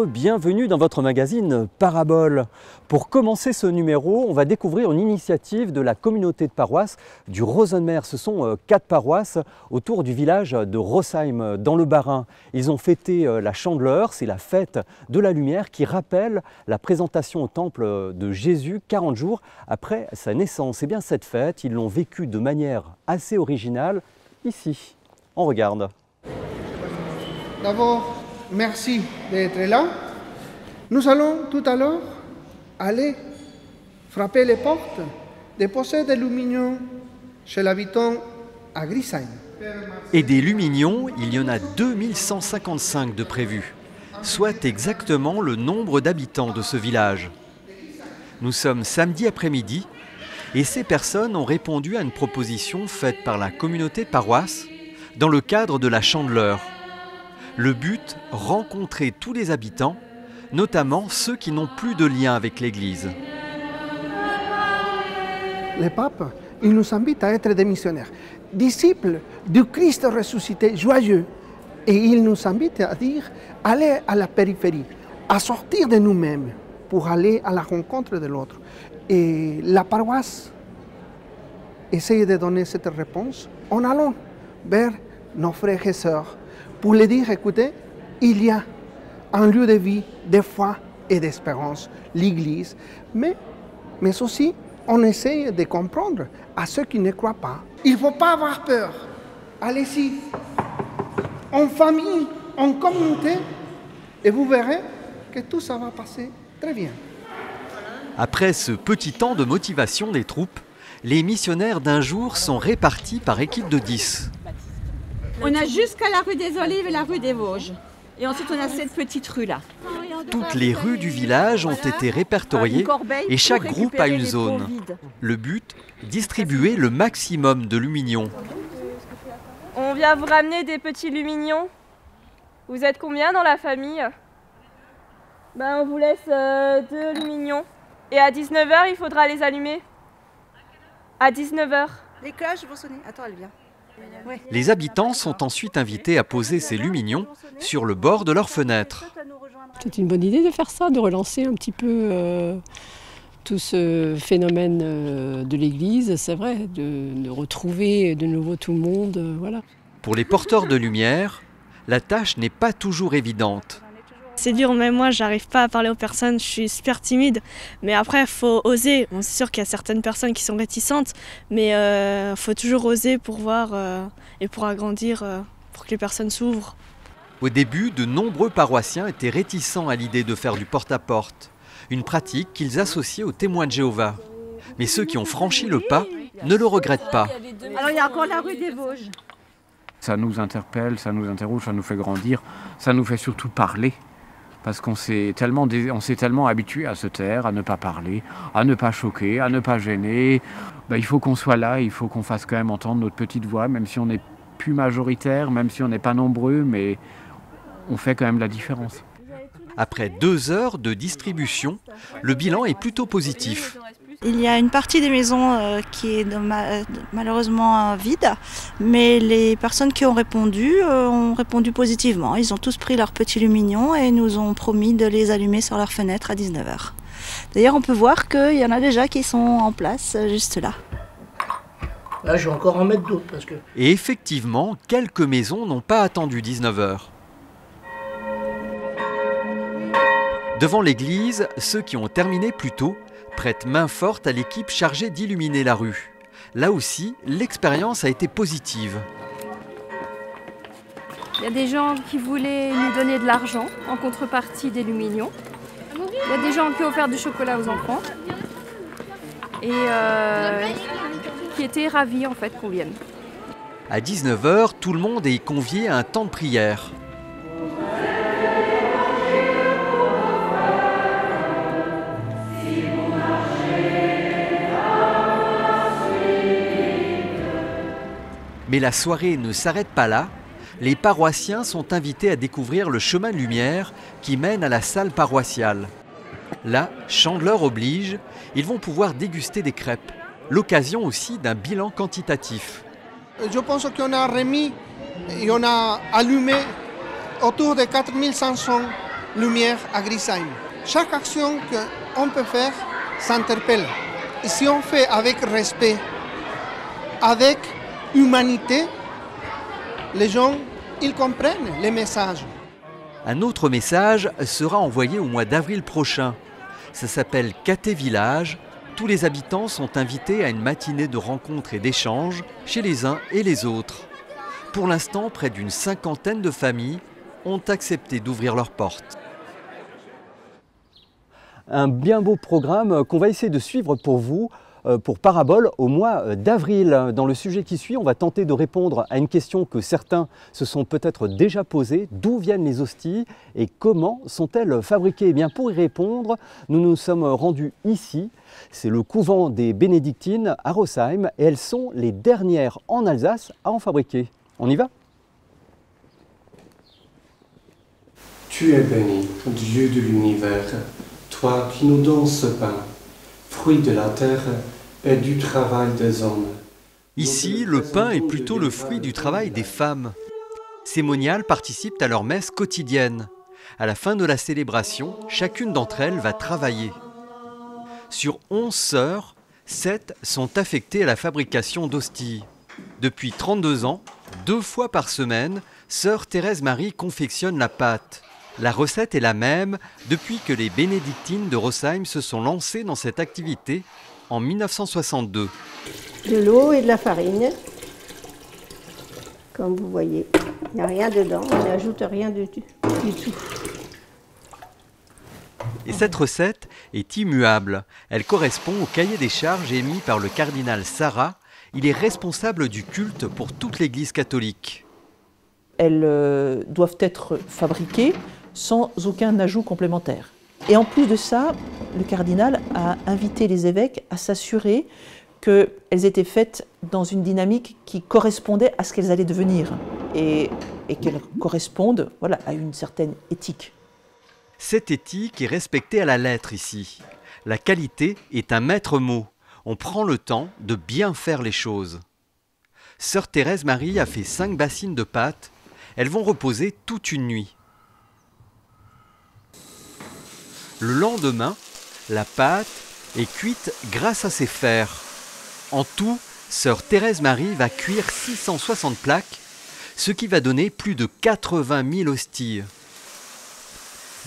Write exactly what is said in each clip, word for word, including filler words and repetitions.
nombreux, bienvenue dans votre magazine Paraboles. Pour commencer ce numéro, on va découvrir une initiative de la communauté de paroisses du Rosenmeer. Ce sont quatre paroisses autour du village de Rosheim, dans le Bas-Rhin. Ils ont fêté la Chandeleur, c'est la fête de la lumière qui rappelle la présentation au temple de Jésus quarante jours après sa naissance. Et bien cette fête, ils l'ont vécue de manière assez originale ici. On regarde. D'abord, merci d'être là. Nous allons tout à l'heure aller frapper les portes, déposer des lumignons chez l'habitant à Griesheim. Et des lumignons, il y en a deux mille cent cinquante-cinq de prévus, soit exactement le nombre d'habitants de ce village. Nous sommes samedi après-midi et ces personnes ont répondu à une proposition faite par la communauté de paroisse dans le cadre de la Chandeleur. Le but, rencontrer tous les habitants, notamment ceux qui n'ont plus de lien avec l'Église. Le pape, il nous invite à être des missionnaires, disciples du Christ ressuscité, joyeux. Et il nous invite à dire, allez à la périphérie, à sortir de nous-mêmes pour aller à la rencontre de l'autre. Et la paroisse essaye de donner cette réponse en allant vers nos frères et sœurs, pour les dire, écoutez, il y a un lieu de vie, de foi et d'espérance, l'Église, mais, mais aussi on essaye de comprendre à ceux qui ne croient pas. Il ne faut pas avoir peur. Allez-y, en famille, en communauté, et vous verrez que tout ça va passer très bien. Après ce petit temps de motivation des troupes, les missionnaires d'un jour sont répartis par équipe de dix. On a jusqu'à la rue des Olives et la rue des Vosges. Et ensuite, on a cette petite rue-là. Toutes les rues du village ont été répertoriées et chaque groupe a une zone. Le but, distribuer le maximum de lumignons. On vient vous ramener des petits lumignons. Vous êtes combien dans la famille? Ben, on vous laisse euh, deux lumignons. Et à dix-neuf heures, il faudra les allumer. À dix-neuf heures. Les cloches vont sonner. Attends, elle vient. Les habitants sont ensuite invités à poser ces lumignons sur le bord de leurs fenêtres. C'est une bonne idée de faire ça, de relancer un petit peu euh, tout ce phénomène euh, de l'Église, c'est vrai, de, de retrouver de nouveau tout le monde. Euh, voilà. Pour les porteurs de lumière, la tâche n'est pas toujours évidente. C'est dur, même moi, j'arrive pas à parler aux personnes, je suis super timide. Mais après, il faut oser. Bon, c'est sûr qu'il y a certaines personnes qui sont réticentes, mais il euh, faut toujours oser pour voir euh, et pour agrandir, euh, pour que les personnes s'ouvrent. Au début, de nombreux paroissiens étaient réticents à l'idée de faire du porte-à-porte, une pratique qu'ils associaient aux témoins de Jéhovah. Mais ceux qui ont franchi le pas ne le regrettent pas. Alors il y a encore la rue des Vosges. Ça nous interpelle, ça nous interroge, ça nous fait grandir, ça nous fait surtout parler. Parce qu'on s'est tellement, tellement habitué à se taire, à ne pas parler, à ne pas choquer, à ne pas gêner. Ben, il faut qu'on soit là, il faut qu'on fasse quand même entendre notre petite voix, même si on n'est plus majoritaire, même si on n'est pas nombreux, mais on fait quand même la différence. Après deux heures de distribution, le bilan est plutôt positif. Il y a une partie des maisons euh, qui est ma malheureusement euh, vide, mais les personnes qui ont répondu euh, ont répondu positivement. Ils ont tous pris leurs petits lumignons et nous ont promis de les allumer sur leurs fenêtres à dix-neuf heures. D'ailleurs, on peut voir qu'il y en a déjà qui sont en place euh, juste là. Là, je vais encore en mettre d'autres parce que... Et effectivement, quelques maisons n'ont pas attendu dix-neuf heures. Devant l'église, ceux qui ont terminé plus tôt prête main forte à l'équipe chargée d'illuminer la rue. Là aussi, l'expérience a été positive. Il y a des gens qui voulaient nous donner de l'argent en contrepartie des lumignons. Il y a des gens qui ont offert du chocolat aux enfants et euh, qui étaient ravis en fait qu'on vienne. À dix-neuf heures, tout le monde est convié à un temps de prière. Mais la soirée ne s'arrête pas là. Les paroissiens sont invités à découvrir le chemin de lumière qui mène à la salle paroissiale. Là, Chandeleur oblige, ils vont pouvoir déguster des crêpes. L'occasion aussi d'un bilan quantitatif. Je pense qu'on a remis et on a allumé autour de quatre mille cinq cents lumière à Griesheim. Chaque action qu'on peut faire s'interpelle. Et si on fait avec respect, avec humanité, les gens, ils comprennent les messages. Un autre message sera envoyé au mois d'avril prochain. Ça s'appelle Caté Village. Tous les habitants sont invités à une matinée de rencontres et d'échanges chez les uns et les autres. Pour l'instant, près d'une cinquantaine de familles ont accepté d'ouvrir leurs portes. Un bien beau programme qu'on va essayer de suivre pour vous, pour Paraboles, au mois d'avril. Dans le sujet qui suit, on va tenter de répondre à une question que certains se sont peut-être déjà posée. D'où viennent les hosties et comment sont-elles fabriquées? Eh bien, pour y répondre, nous nous sommes rendus ici. C'est le couvent des Bénédictines à Rosheim et elles sont les dernières en Alsace à en fabriquer. On y va? Tu es béni, Dieu de l'univers, toi qui nous donnes ce pain, fruit de la terre et du travail des hommes. Ici, le pain est plutôt le fruit du travail des femmes. Ces moniales participent à leur messe quotidienne. À la fin de la célébration, chacune d'entre elles va travailler. Sur onze sœurs, sept sont affectées à la fabrication d'hosties. Depuis trente-deux ans, deux fois par semaine, sœur Thérèse-Marie confectionne la pâte. La recette est la même depuis que les bénédictines de Rosheim se sont lancées dans cette activité en mille neuf cent soixante-deux. De l'eau et de la farine, comme vous voyez. Il n'y a rien dedans, on n'ajoute rien du tout. Et cette recette est immuable. Elle correspond au cahier des charges émis par le cardinal Sarah. Il est responsable du culte pour toute l'Église catholique. Elles euh, doivent être fabriquées sans aucun ajout complémentaire. Et en plus de ça, le cardinal a invité les évêques à s'assurer qu'elles étaient faites dans une dynamique qui correspondait à ce qu'elles allaient devenir et, et qu'elles correspondent, voilà, à une certaine éthique. Cette éthique est respectée à la lettre ici. La qualité est un maître mot. On prend le temps de bien faire les choses. Sœur Thérèse-Marie a fait cinq bassines de pâtes. Elles vont reposer toute une nuit. Le lendemain, la pâte est cuite grâce à ses fers. En tout, sœur Thérèse-Marie va cuire six cent soixante plaques, ce qui va donner plus de quatre-vingt mille hosties.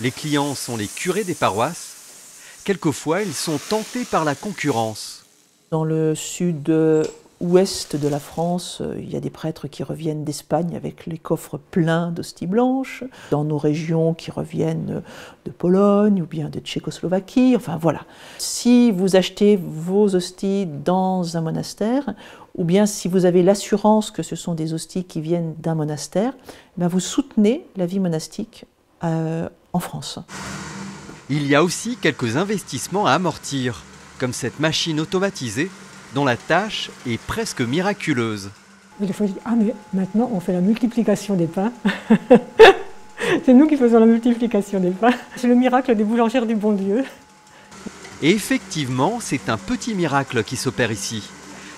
Les clients sont les curés des paroisses. Quelquefois, ils sont tentés par la concurrence. Dans le sud-ouest de la France, il y a des prêtres qui reviennent d'Espagne avec les coffres pleins d'hosties blanches. Dans nos régions qui reviennent de Pologne ou bien de Tchécoslovaquie, enfin voilà. Si vous achetez vos hosties dans un monastère, ou bien si vous avez l'assurance que ce sont des hosties qui viennent d'un monastère, ben vous soutenez la vie monastique euh, en France. Il y a aussi quelques investissements à amortir, comme cette machine automatisée, dont la tâche est presque miraculeuse. Des fois, je dis, ah mais maintenant on fait la multiplication des pains. C'est nous qui faisons la multiplication des pains. C'est le miracle des boulangères du bon Dieu. Et effectivement, c'est un petit miracle qui s'opère ici.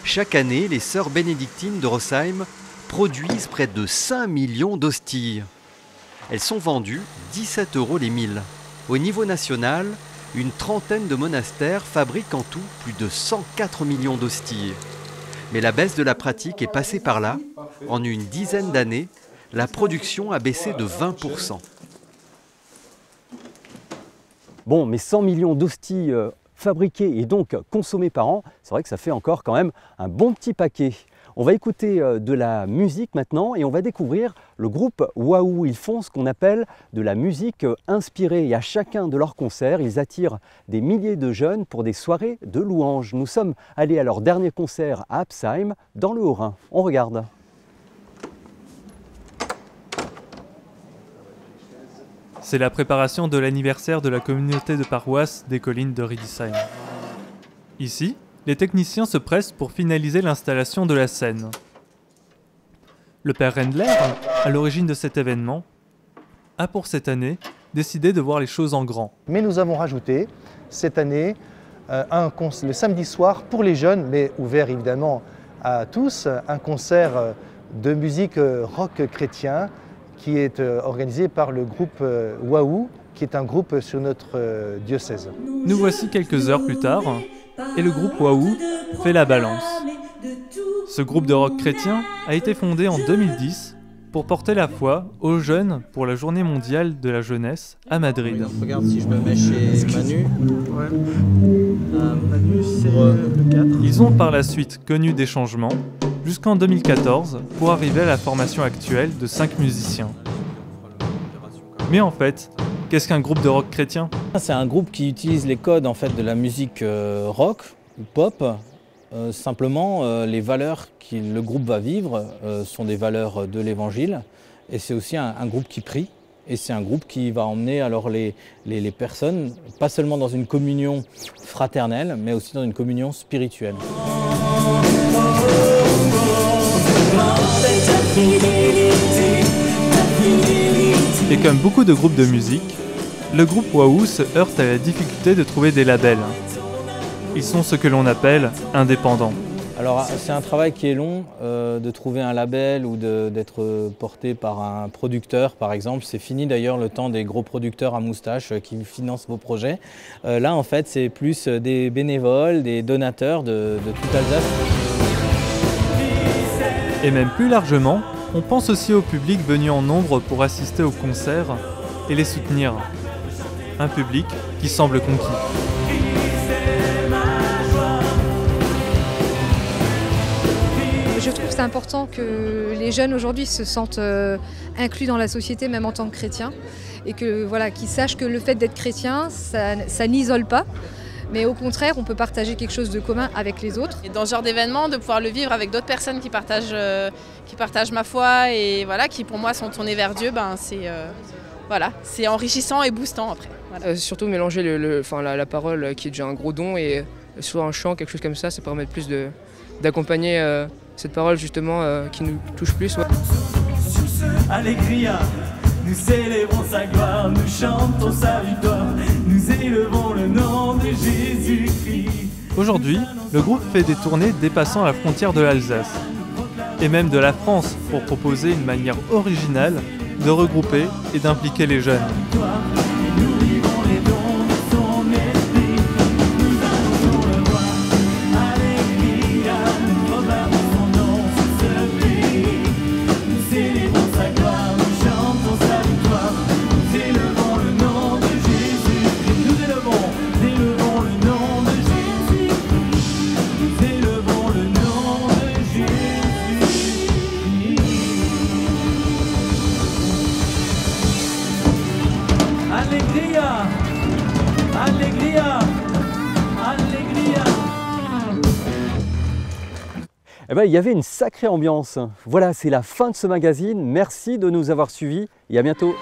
Chaque année, les sœurs bénédictines de Rosheim produisent près de cinq millions d'hosties. Elles sont vendues dix-sept euros les mille. Au niveau national, une trentaine de monastères fabriquent en tout plus de cent quatre millions d'hosties. Mais la baisse de la pratique est passée par là. En une dizaine d'années, la production a baissé de vingt pour cent. Bon, mais cent millions d'hosties fabriquées et donc consommées par an, c'est vrai que ça fait encore quand même un bon petit paquet. On va écouter de la musique maintenant et on va découvrir le groupe Waouh. Ils font ce qu'on appelle de la musique inspirée et à chacun de leurs concerts, ils attirent des milliers de jeunes pour des soirées de louanges. Nous sommes allés à leur dernier concert à Absheim, dans le Haut-Rhin. On regarde. C'est la préparation de l'anniversaire de la communauté de paroisse des collines de Riedisheim. Ici, les techniciens se pressent pour finaliser l'installation de la scène. Le père Rendler, à l'origine de cet événement, a pour cette année décidé de voir les choses en grand. Mais nous avons rajouté cette année euh, un le samedi soir pour les jeunes, mais ouvert évidemment à tous, un concert euh, de musique euh, rock chrétien qui est euh, organisé par le groupe euh, Waouh, qui est un groupe sur notre diocèse. Nous voici quelques heures plus tard, et le groupe Waouh fait la balance. Ce groupe de rock chrétien a été fondé en deux mille dix pour porter la foi aux jeunes pour la journée mondiale de la jeunesse à Madrid. Regarde, regarde si je me mets chez Manu. Ouais. Euh, Manu, c'est le quatre. Ils ont par la suite connu des changements jusqu'en deux mille quatorze pour arriver à la formation actuelle de cinq musiciens. Mais en fait, qu'est-ce qu'un groupe de rock chrétien? C'est un groupe qui utilise les codes en fait, de la musique euh, rock ou pop. Euh, simplement, euh, les valeurs que le groupe va vivre euh, sont des valeurs de l'Évangile. Et c'est aussi un, un groupe qui prie. Et c'est un groupe qui va emmener alors les, les, les personnes, pas seulement dans une communion fraternelle, mais aussi dans une communion spirituelle. Et comme beaucoup de groupes de musique, le groupe Waouh se heurte à la difficulté de trouver des labels. Ils sont ce que l'on appelle indépendants. Alors c'est un travail qui est long, euh, de trouver un label ou d'être porté par un producteur par exemple. C'est fini d'ailleurs le temps des gros producteurs à moustache qui financent vos projets. Euh, là en fait c'est plus des bénévoles, des donateurs de, de toute Alsace. Et même plus largement, on pense aussi au public venu en nombre pour assister aux concerts et les soutenir. Un public qui semble conquis. Je trouve que c'est important que les jeunes aujourd'hui se sentent euh, inclus dans la société, même en tant que chrétiens, et que, voilà, qu'ils sachent que le fait d'être chrétien, ça, ça n'isole pas, mais au contraire, on peut partager quelque chose de commun avec les autres. Et dans ce genre d'événement, de pouvoir le vivre avec d'autres personnes qui partagent, euh, qui partagent ma foi et voilà, qui pour moi sont tournées vers Dieu, ben, c'est euh, voilà, c'est enrichissant et boostant après. Voilà. Euh, surtout mélanger le, le, enfin, la, la parole qui est déjà un gros don et soit un chant, quelque chose comme ça, ça permet plus de, d'accompagner... Euh, cette parole justement euh, qui nous touche plus. Ouais. Allegria, nous célébrons sa gloire, nous chantons sa victoire, nous élevons le nom de Jésus-Christ. Aujourd'hui, le groupe fait des tournées dépassant la frontière de l'Alsace et même de la France pour proposer une manière originale de regrouper et d'impliquer les jeunes. Eh ben, il y avait une sacrée ambiance. Voilà, c'est la fin de ce magazine. Merci de nous avoir suivis et à bientôt.